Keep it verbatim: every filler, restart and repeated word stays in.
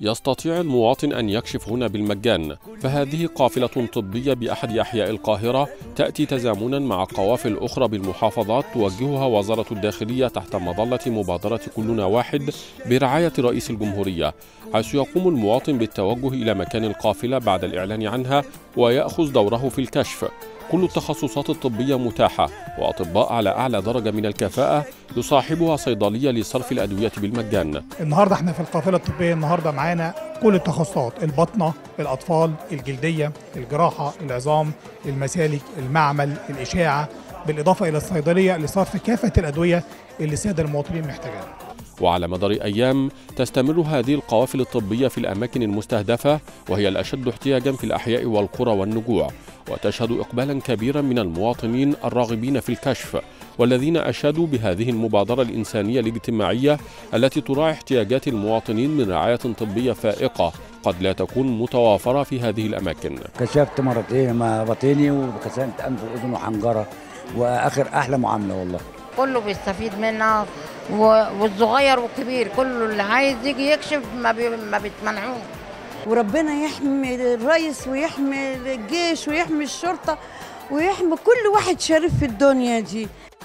يستطيع المواطن أن يكشف هنا بالمجان، فهذه قافلة طبية بأحد أحياء القاهرة تأتي تزامنا مع قوافل أخرى بالمحافظات توجهها وزارة الداخلية تحت مظلة مبادرة كلنا واحد برعاية رئيس الجمهورية، حيث يقوم المواطن بالتوجه إلى مكان القافلة بعد الإعلان عنها ويأخذ دوره في الكشف. كل التخصصات الطبية متاحة وأطباء على أعلى درجة من الكفاءة يصاحبها صيدلية لصرف الأدوية بالمجان. النهاردة احنا في القافلة الطبية، النهاردة معانا كل التخصصات: البطنة، الأطفال، الجلدية، الجراحة، العظام، المسالك، المعمل، الإشاعة، بالإضافة إلى الصيدلية لصرف كافة الأدوية اللي السادة المواطنين محتاجينها. وعلى مدار أيام تستمر هذه القوافل الطبية في الأماكن المستهدفة، وهي الأشد احتياجا في الأحياء والقرى والنجوع، وتشهد إقبالا كبيرا من المواطنين الراغبين في الكشف والذين أشادوا بهذه المبادرة الإنسانية الاجتماعية التي تراعي احتياجات المواطنين من رعاية طبية فائقة قد لا تكون متوافرة في هذه الأماكن. كشفت مرتين بطني وكسرت أنف وأذن وحنجرة، وآخر أحلى معاملة والله. كله بيستفيد منها، والصغير والكبير كله اللي عايز يجي يكشف ما بي... ما بيتمنعوش. وربنا يحمي الرئيس ويحمي الجيش ويحمي الشرطة ويحمي كل واحد شريف في الدنيا دي.